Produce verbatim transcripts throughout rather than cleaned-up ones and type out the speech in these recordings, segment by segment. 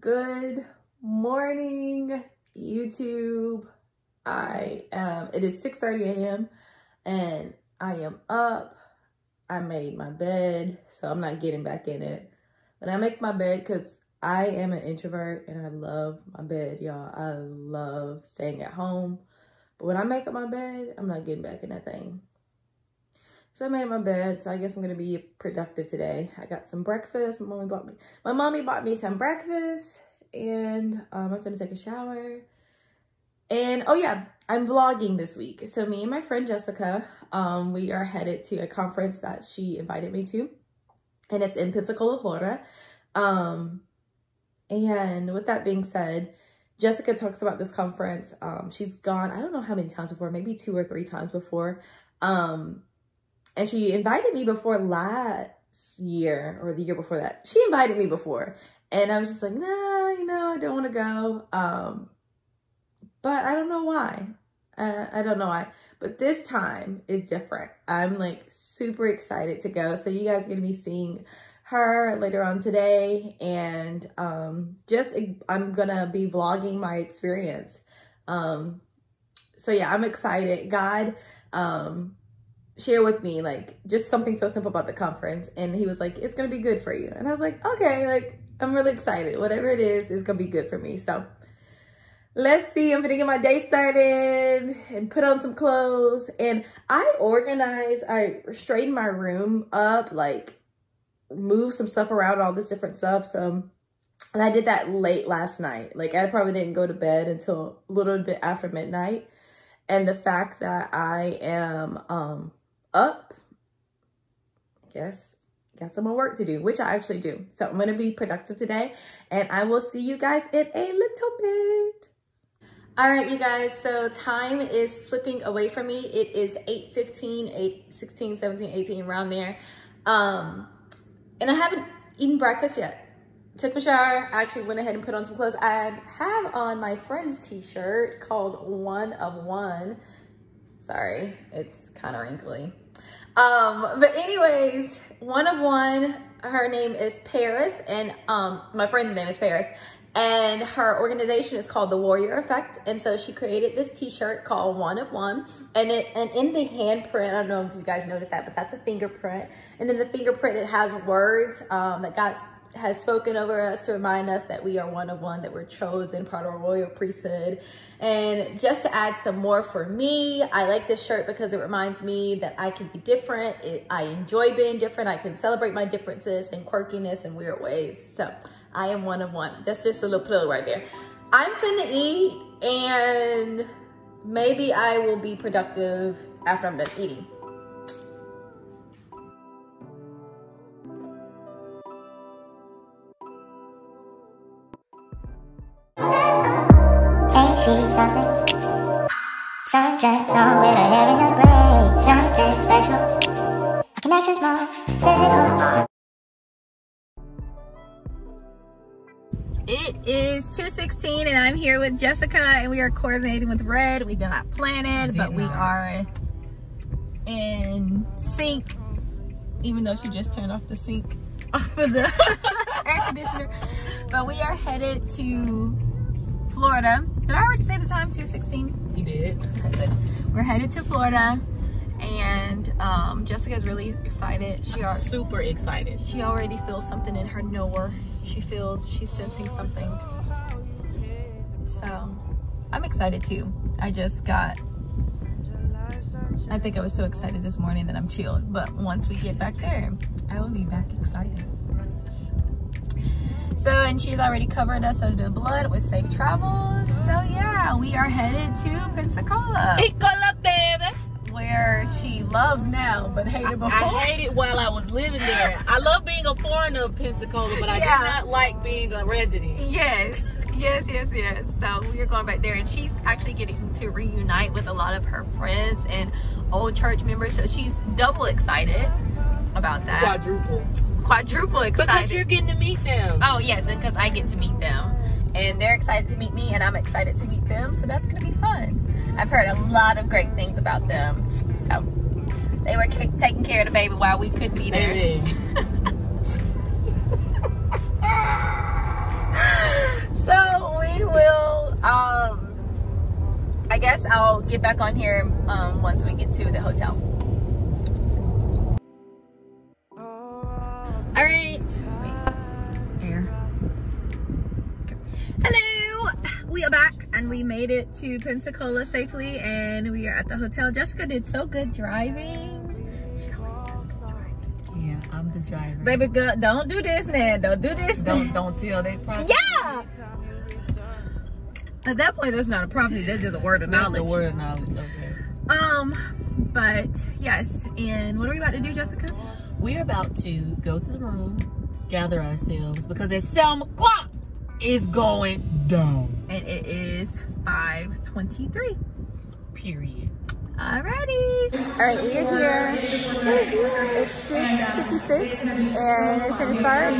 Good morning, YouTube. I am, it is six thirty a m and I am up. I made my bed, so I'm not getting back in it. But I make my bed because I am an introvert and I love my bed, y'all. I love staying at home. But when I make up my bed, I'm not getting back in that thing. So I made my bed, so I guess I'm gonna be productive today. I got some breakfast. My mommy bought me, my mommy bought me some breakfast, and um, I'm gonna take a shower. And oh yeah, I'm vlogging this week. So me and my friend Jessica, um, we are headed to a conference that she invited me to, and it's in Pensacola, Florida. Um, and with that being said, Jessica talks about this conference. Um, she's gone, I don't know how many times before, maybe two or three times before. Um, And she invited me before last year or the year before that. She invited me before. And I was just like, nah, you know, I don't want to go. Um, but I don't know why. Uh, I don't know why. But this time is different. I'm like super excited to go. So you guys are going to be seeing her later on today. And um, just I'm going to be vlogging my experience. Um, so yeah, I'm excited. God... Um, share with me like just something so simple about the conference, and he was like, it's gonna be good for you. And I was like, okay, like I'm really excited. Whatever it is, it's gonna be good for me. So let's see. I'm gonna get my day started and put on some clothes. And I organize, I straighten my room up, like move some stuff around, all this different stuff. So, and I did that late last night. Like I probably didn't go to bed until a little bit after midnight. And the fact that I am um up, I guess, got some more work to do, which I actually do. So I'm gonna be productive today, and I will see you guys in a little bit. All right, you guys, so time is slipping away from me. It is eight fifteen, eight sixteen, seventeen, eighteen, around there. Um, and I haven't eaten breakfast yet. Took my shower, I actually went ahead and put on some clothes. I have on my friend's t-shirt called One of One. Sorry, it's kind of wrinkly. Um, but anyways, One of One, her name is Paris, and um, my friend's name is Paris, and her organization is called the Warrior Effect. And so she created this t-shirt called One of One, and it and in the handprint, I don't know if you guys noticed that, but that's a fingerprint. And then the fingerprint, it has words um, that God's has spoken over us to remind us that we are one of one, that we're chosen, part of a royal priesthood. And just to add some more for me, I like this shirt because it reminds me that I can be different. It, I enjoy being different. I can celebrate my differences and quirkiness in weird ways. So I am one of one. That's just a little plug right there. I'm finna eat, and maybe I will be productive after I'm done eating. Something, sundress on with a hair in a braid. Something special, a connection's more physical. It is two sixteen, and I'm here with Jessica, and we are coordinating with Red. We did not plan it, but we are in sync. Even though she just turned off the sink off of the air conditioner, but we are headed to Florida. Did I already say the time? two sixteen? You did. Okay, good. We're headed to Florida, and um, Jessica's really excited. She I'm super excited. She already feels something in her knower. She feels she's sensing something. So I'm excited too. I just got, I think I was so excited this morning that I'm chilled. But once we get back there, I will be back excited. So, and she's already covered us under the blood with safe travels. So yeah, we are headed to Pensacola. Pensacola, baby. Where she loves now, but hated before. I, I hated while I was living there. I love being a foreigner of Pensacola, but I yeah. did not like being a resident. Yes, yes, yes, yes. So we are going back there, and she's actually getting to reunite with a lot of her friends and old church members. So she's double excited about that. Quadruple. Quadruple excited. Because you're getting to meet them. Oh, yes, and because I get to meet them. And they're excited to meet me, and I'm excited to meet them, so that's going to be fun. I've heard a lot of great things about them. So, they were taking care of the baby while we couldn't be there. I guess I'll get back on here um, once we get to the hotel. All right. Wait. Here. Okay. Hello. We are back and we made it to Pensacola safely, and we are at the hotel. Jessica did so good driving. Yeah, I'm the driver. Baby girl, don't do this now. Don't do this. Don't don't tell they prophecy. Yeah. At that point, that's not a prophecy. That's just a word of knowledge. That's a word of knowledge. Okay. Um, but yes. And what are we about to do, Jessica? We're about to go to the room, gather ourselves, because at seven o'clock is going down, and it is five twenty-three. Period. Alrighty. Alright, we are here. It's six fifty-six and it finished sharp.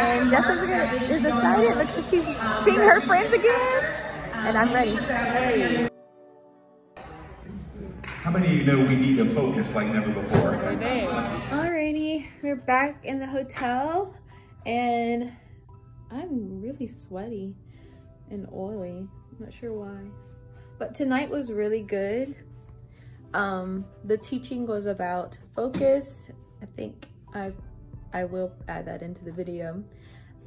And Jessica is excited because she's seeing her friends again. And I'm ready. How many of you know we need to focus like never before? Alrighty, we're back in the hotel and I'm really sweaty and oily. I'm not sure why. But tonight was really good. Um, the teaching was about focus. I think I I will add that into the video.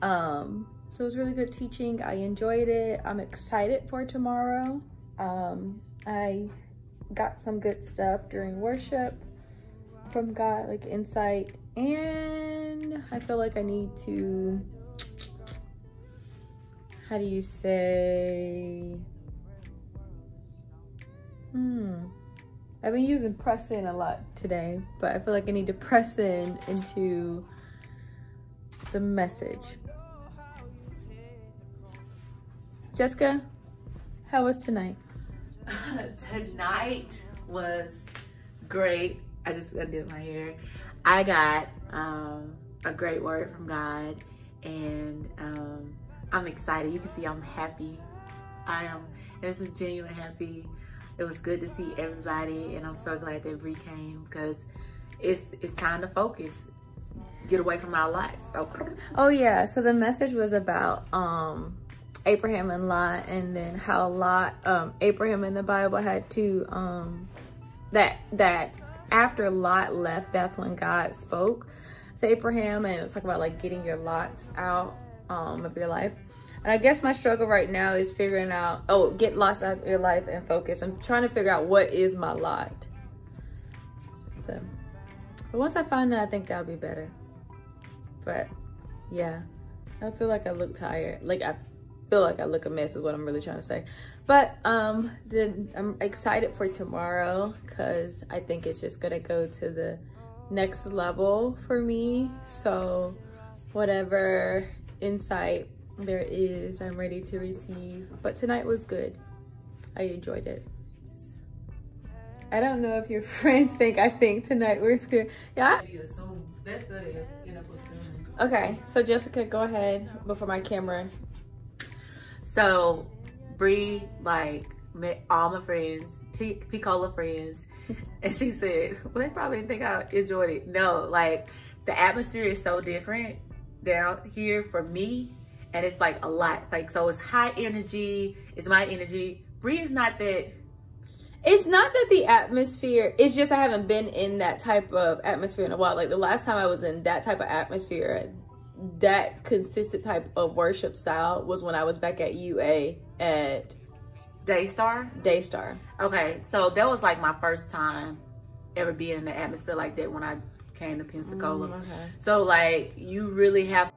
Um, so it was really good teaching. I enjoyed it. I'm excited for tomorrow. Um, I got some good stuff during worship from God, like insight. And I feel like I need to, how do you say? Hmm. I've been using press in a lot today, but I feel like I need to press in into the message. Jessica, how was tonight? Tonight was great. I just undid my hair. I got um, a great word from God, and um, I'm excited. You can see I'm happy. I am, and this is genuine happy. It was good to see everybody, and I'm so glad that Bree came because it's it's time to focus, get away from our lives. So. Oh yeah, so the message was about um, Abraham and Lot, and then how Lot, um, Abraham in the Bible had to um, that that after Lot left, that's when God spoke to Abraham, and it was talking about like getting your lots out um, of your life. And I guess my struggle right now is figuring out, oh, get lots out of your life and focus. I'm trying to figure out what is my lot. So, but once I find that, I think that'll be better. But yeah, I feel like I look tired. Like I feel like I look a mess is what I'm really trying to say. But um, then I'm excited for tomorrow because I think it's just gonna go to the next level for me. So whatever insight there is, I'm ready to receive. But tonight was good. I enjoyed it. I don't know if your friends think I think tonight was good. Yeah? Okay, so Jessica, go ahead before my camera. So Bree like met all my friends, Picola friends, and she said, well, they probably didn't think I enjoyed it. No, like the atmosphere is so different down here for me. And it's like a lot, like, so it's high energy, it's my energy. Bree is not that. It's not that the atmosphere, it's just I haven't been in that type of atmosphere in a while. Like the last time I was in that type of atmosphere, that consistent type of worship style was when I was back at U A at Daystar. Daystar. Okay, so that was like my first time ever being in an atmosphere like that when I came to Pensacola. Mm, okay. So like you really have.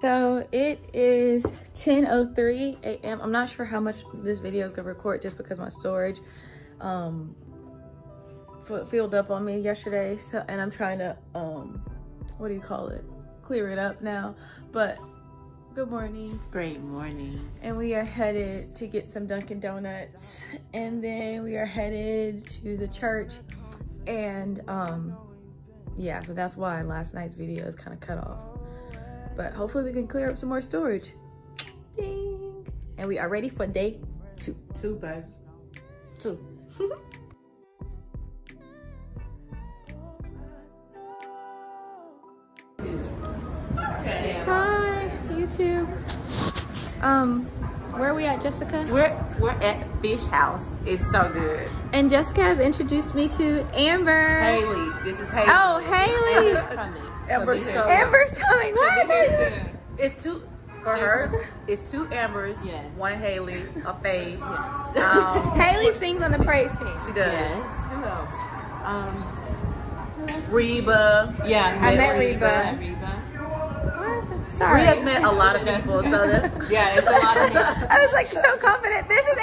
So it is ten oh three a m I'm not sure how much this video is gonna record just because my storage um, filled up on me yesterday. So, and I'm trying to, um, what do you call it? Clear it up now, but good morning. Great morning. And we are headed to get some Dunkin' Donuts, and then we are headed to the church. And um, yeah, so that's why last night's video is kind of cut off. But hopefully we can clear up some more storage. Ding. And we are ready for day two. Two, babe. Two. Hi, YouTube. Um, Where are we at, Jessica? We're we're at Fish House. It's so good. And Jessica has introduced me to Amber. Hayley. This is Hayley. Oh, Hayley. Amber's coming. Amber's coming. Amber's coming. What? It's two for her. It's two Ambers. Yes. One Hayley. A Faye. Yes. Um, Hayley sings on the praise team. She does. Yes. Who else? Um. Reba. Yeah, I met Reba. I met Reba. Sorry. We have met a lot of people, so that's... Yeah, it's a lot of people. I was like so confident. This is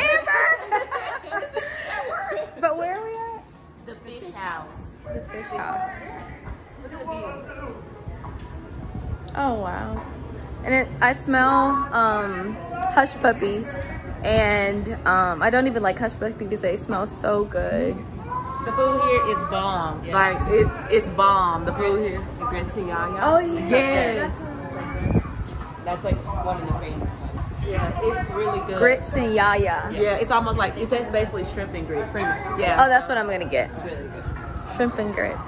Amber! But where are we at? The Fish House. The Fish House. Look at the view. Oh, wow. And it, I smell um, hush puppies. And um, I don't even like hush puppies because they smell so good. The food here is bomb. Yes. Like, it's it's bomb. The food here. The grantayaya. Oh, yeah. Yes. That's like one of the famous ones. Yeah, it's really good. Grits and yaya. Yeah, yeah, it's almost like, it's basically shrimp and grits. Pretty much. Yeah. Oh, that's what I'm going to get. It's really good. Shrimp and grits.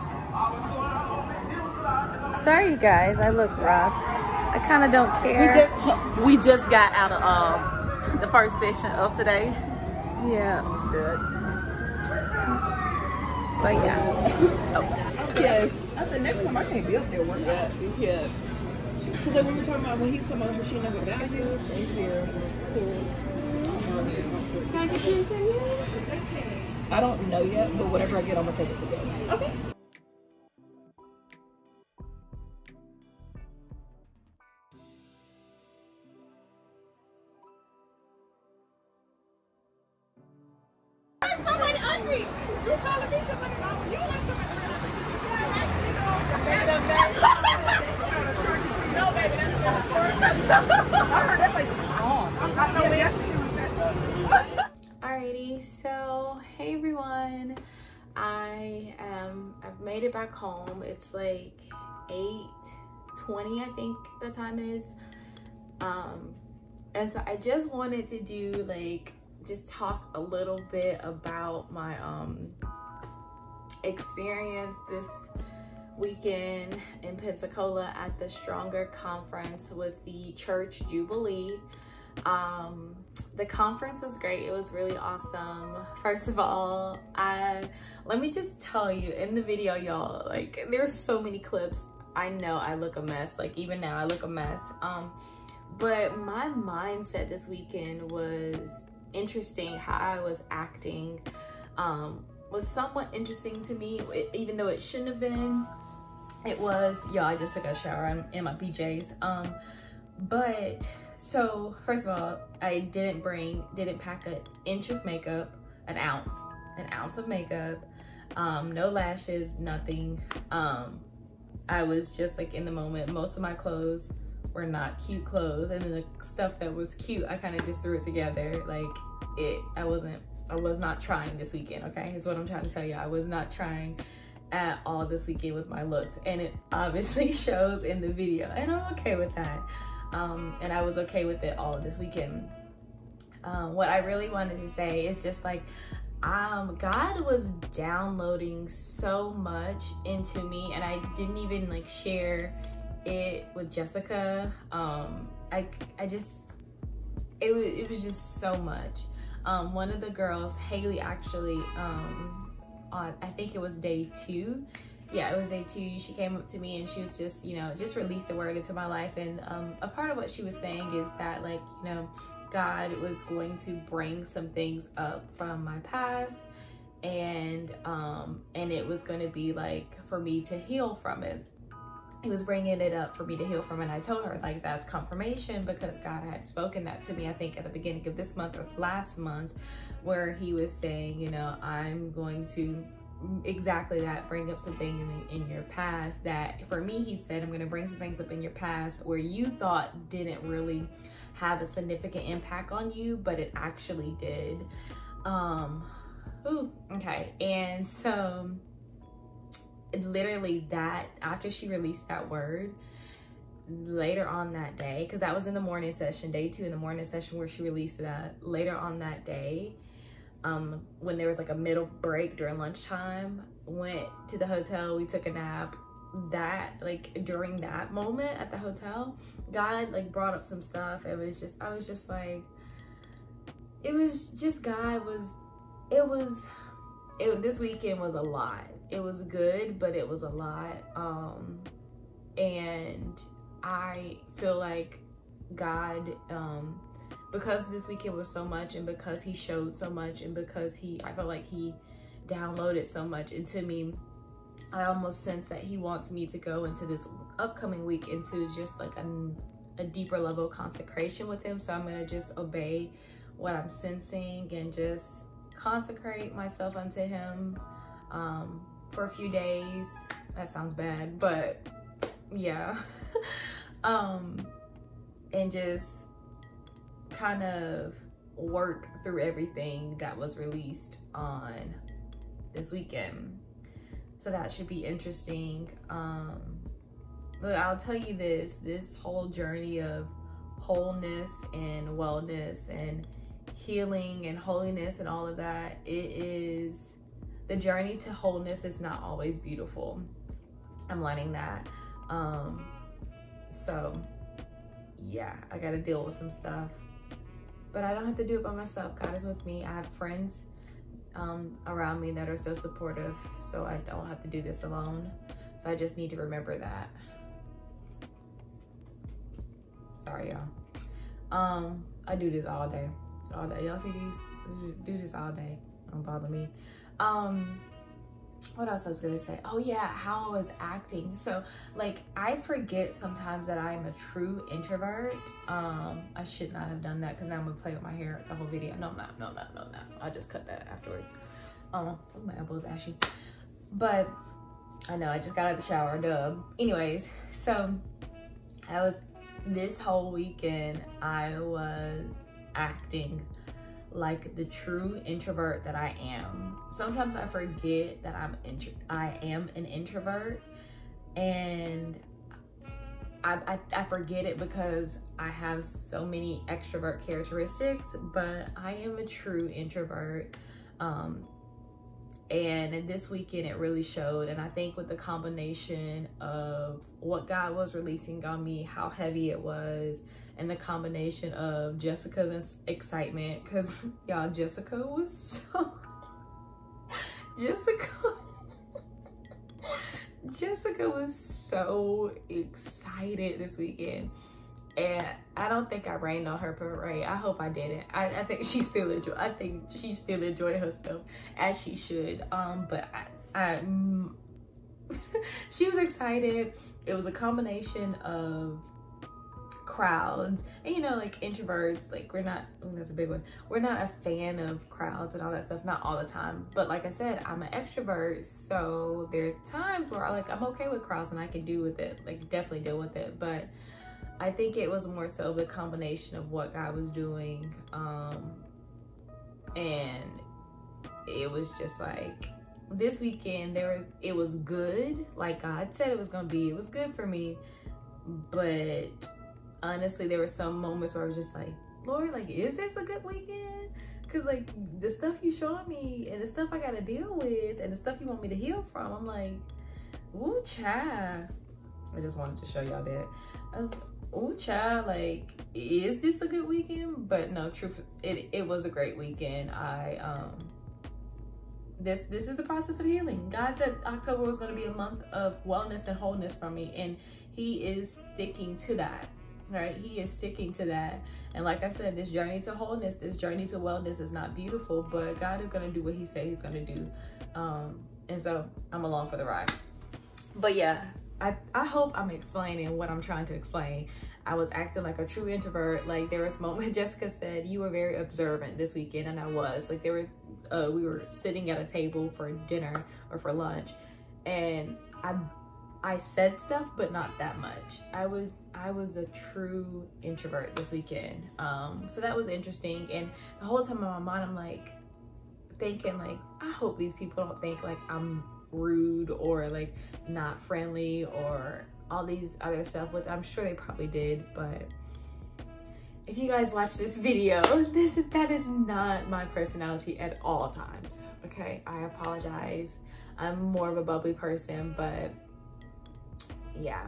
Sorry, you guys. I look rough. I kind of don't care. We just, we just got out of um, the first session of today. Yeah. It's good. But yeah. Oh. Yes. I said, next time I can't be up there working. Yeah. Yeah. Because like we were talking about when he's talking about machine number value. Thank you. Can I get you anything yet? I don't know yet, but whatever I get, I'm going to take it today. Okay. I'm somebody ugly. You calling me somebody ugly. You like somebody ugly. You got nasty dogs. Alrighty, so hey everyone, I um I've made it back home. It's like eight twenty, I think the time is, um and so I just wanted to do like just talk a little bit about my um experience this weekend in Pensacola at the Stronger Conference with the Church Jubilee. Um, the conference was great. It was really awesome. First of all, I let me just tell you, in the video, y'all, like there's so many clips. I know I look a mess. Like even now, I look a mess. Um, but my mindset this weekend was interesting. How I was acting um, was somewhat interesting to me, it, even though it shouldn't have been. It was, y'all, I just took a shower. I'm in my P Js. Um, but so first of all, I didn't bring, didn't pack an inch of makeup, an ounce, an ounce of makeup, um, no lashes, nothing. Um, I was just like in the moment. Most of my clothes were not cute clothes, and then the stuff that was cute, I kind of just threw it together. Like it, I wasn't, I was not trying this weekend. Okay, is what I'm trying to tell you. I was not trying at all this weekend with my looks, and it obviously shows in the video, and I'm okay with that. Um, and I was okay with it all this weekend. Uh, what I really wanted to say is just like, um, God was downloading so much into me, and I didn't even like share it with Jessica. Um, I, I just, it, it was just so much. Um, one of the girls, Hayley, actually, um, on, I think it was day two. Yeah, it was day two. She came up to me and she was just, you know, just released a word into my life. And um, a part of what she was saying is that, like, you know, God was going to bring some things up from my past, and um, and it was going to be like for me to heal from it. He was bringing it up for me to heal from, and I told her like that's confirmation, because God had spoken that to me, I think at the beginning of this month or last month, where he was saying, you know, I'm going to exactly that, bring up something in, in your past that for me, he said, I'm going to bring some things up in your past where you thought didn't really have a significant impact on you, but it actually did. Um, ooh, okay. And so literally that, after she released that word, later on that day, because that was in the morning session, day two in the morning session where she released that, later on that day, um when there was like a middle break during lunchtime, went to the hotel, we took a nap. That like during that moment at the hotel, God like brought up some stuff. It was just, I was just like, it was just God was, it was, it, this weekend was a lot. It was good, but it was a lot. Um, and I feel like God, um, because this weekend was so much, and because he showed so much, and because he, I felt like he downloaded so much into me, I almost sense that he wants me to go into this upcoming week into just like a, a deeper level of consecration with him. So I'm going to just obey what I'm sensing and just consecrate myself unto him um, for a few days. That sounds bad, but yeah. um, and just kind of work through everything that was released on this weekend. So that should be interesting. Um, but I'll tell you this, this whole journey of wholeness and wellness and healing and holiness and all of that, it is, the journey to wholeness is not always beautiful. I'm learning that. Um, so yeah, I gotta deal with some stuff, but I don't have to do it by myself. God is with me. I have friends Um, around me that are so supportive, so I don't have to do this alone. So I just need to remember that. Sorry, y'all. Um, I do this all day, all day. Y'all see these? Do this all day. Don't bother me. Um, what else I was gonna say? Oh yeah, how I was acting. So like, I forget sometimes that I'm a true introvert. Um, I should not have done that because now I'm gonna play with my hair the whole video. No, I'm not, no, I'm not, no, I'm not. I'll just cut that afterwards. Um, oh, my elbow's ashy. But I know, I just got out of the shower, duh. Anyways, so I was, this whole weekend, I was acting like the true introvert that I am. Sometimes I forget that I'm intro I am an introvert, and I, I, I forget it because I have so many extrovert characteristics, but I am a true introvert. Um, and this weekend it really showed. And I think with the combination of what God was releasing on me, how heavy it was, and the combination of Jessica's excitement, because y'all, Jessica was so, Jessica, Jessica was so excited this weekend. And I don't think I rained on her parade. I hope I didn't. I, I think she still enjoy. I think she still enjoyed herself as she should. Um, but I, I mm, she was excited. It was a combination of crowds, and you know, like introverts, like we're not. Oh, that's a big one. We're not a fan of crowds and all that stuff. Not all the time. But like I said, I'm an extrovert, so there's times where I like I'm okay with crowds and I can deal with it. Like definitely deal with it, but. I think it was more so the combination of what God was doing, um, and it was just like, this weekend there was, it was good, like God said it was gonna be, it was good for me, but honestly there were some moments where I was just like, Lord, like, is this a good weekend? Cause like, the stuff you showing me, and the stuff I gotta deal with, and the stuff you want me to heal from, I'm like, ooh, child. I just wanted to show y'all that. I was like, oh child, like, is this a good weekend? But no, truth, it it was a great weekend. I um this this is the process of healing. God said October was going to be a month of wellness and wholeness for me, and he is sticking to that, right? He is sticking to that. And like I said, this journey to wholeness, this journey to wellness is not beautiful, but God is going to do what he said he's going to do. Um and so I'm along for the ride. But yeah, I, I hope I'm explaining what I'm trying to explain. I was acting like a true introvert. Like there was a moment Jessica said, you were very observant this weekend, and I was. Like there were, uh, we were sitting at a table for dinner or for lunch, and I I said stuff, but not that much. I was I was a true introvert this weekend. Um, so that was interesting. And the whole time in my mind, I'm like thinking like, I hope these people don't think like I'm rude or like not friendly or all these other stuff, which I'm sure they probably did. But if you guys watch this video, this is that is not my personality at all times, okay? I apologize. I'm more of a bubbly person, but yeah.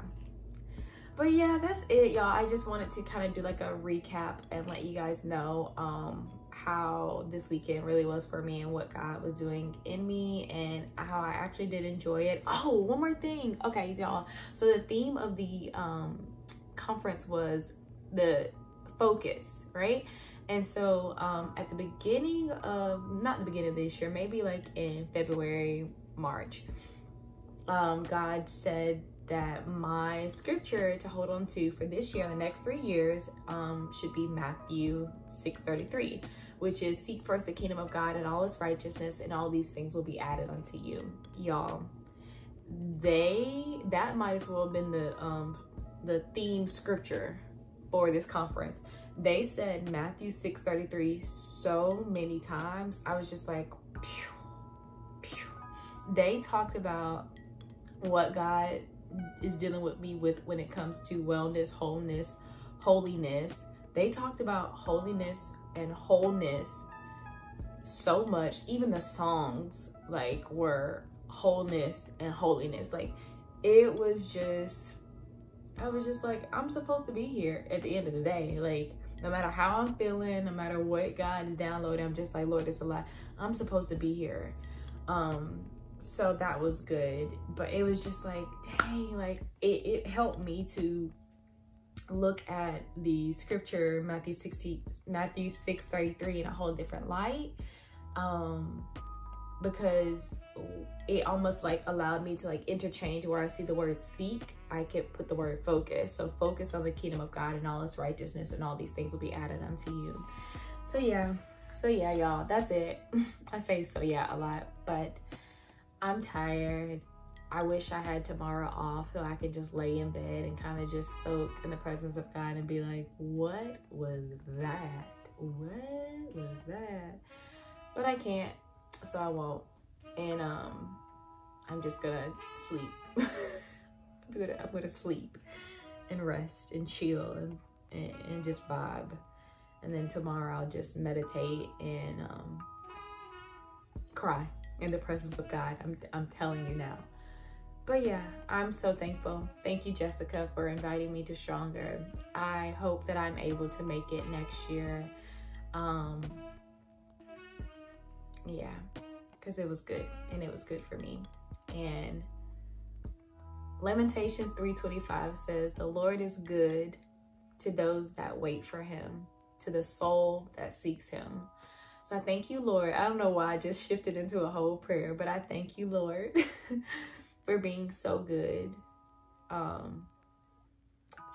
But yeah, that's it, y'all. I just wanted to kind of do like a recap and let you guys know um how this weekend really was for me and what God was doing in me and how I actually did enjoy it. Oh, one more thing. Okay, y'all. So the theme of the um, conference was the focus, right? And so um, at the beginning of, not the beginning of this year, maybe like in February, March, um, God said that my scripture to hold on to for this year and the next three years um, should be Matthew six thirty-three, which is seek first the kingdom of God and all his righteousness and all these things will be added unto you. Y'all, they, that might as well have been the, um, the theme scripture for this conference. They said Matthew six thirty-three so many times. I was just like, pew, pew. They talked about what God is dealing with me with when it comes to wellness, wholeness, holiness. They talked about holiness and wholeness so much. Even the songs like were wholeness and holiness. Like it was just, I was just like, I'm supposed to be here at the end of the day. Like no matter how I'm feeling, no matter what God is downloading, I'm just like, Lord, it's a lot. I'm supposed to be here. Um, So that was good, but it was just like, dang, like it, it helped me to look at the scripture, Matthew six thirty-three in a whole different light. Um, because it almost like allowed me to like interchange where I see the word seek, I could put the word focus. So focus on the kingdom of God and all its righteousness and all these things will be added unto you. So yeah, so yeah, y'all, that's it. I say so yeah a lot, but I'm tired. I wish I had tomorrow off so I could just lay in bed and kind of just soak in the presence of God and be like, what was that? What was that? But I can't, so I won't. And um, I'm just gonna sleep. I'm, gonna, I'm gonna sleep and rest and chill and, and, and just vibe. And then tomorrow I'll just meditate and um, cry in the presence of God. I'm, I'm telling you now. But yeah, I'm so thankful. Thank you, Jessica, for inviting me to Stronger. I hope that I'm able to make it next year. Um, yeah, because it was good and it was good for me. And Lamentations three twenty-five says, the Lord is good to those that wait for him, to the soul that seeks him. So I thank you, Lord. I don't know why I just shifted into a whole prayer, but I thank you, Lord, for being so good um,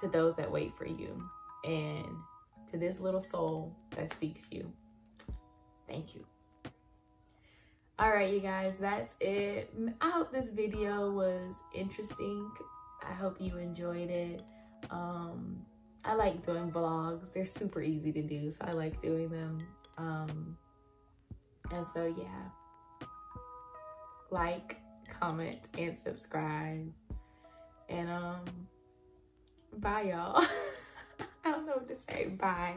to those that wait for you and to this little soul that seeks you. Thank you. All right, you guys, that's it. I hope this video was interesting. I hope you enjoyed it. Um, I like doing vlogs. They're super easy to do, so I like doing them. Um, and so yeah, like, comment, and subscribe, and um, bye y'all. I don't know what to say, bye.